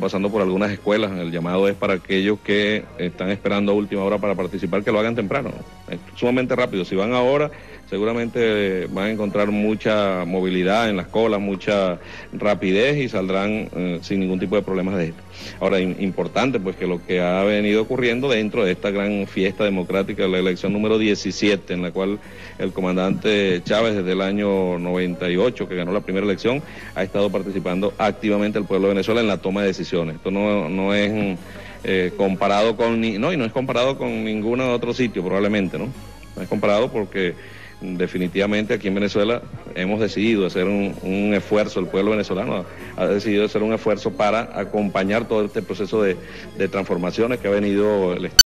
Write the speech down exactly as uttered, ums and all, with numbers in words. Pasando por algunas escuelas, el llamado es para aquellos que están esperando a última hora para participar, que lo hagan temprano, es sumamente rápido. Si van ahora, seguramente van a encontrar mucha movilidad en las colas, mucha rapidez y saldrán eh, sin ningún tipo de problemas de esto. Ahora, importante pues que lo que ha venido ocurriendo dentro de esta gran fiesta democrática de la elección número diecisiete, en la cual el comandante Chávez desde el año noventa y ocho, que ganó la primera elección, ha estado participando activamente el pueblo de Venezuela en la toma de decisiones. Esto no, no es eh, comparado con ni, no y no es comparado con ningún otro sitio probablemente, ¿no? No es comparado porque definitivamente aquí en Venezuela hemos decidido hacer un, un esfuerzo, el pueblo venezolano ha, ha decidido hacer un esfuerzo para acompañar todo este proceso de, de transformaciones que ha venido el Estado.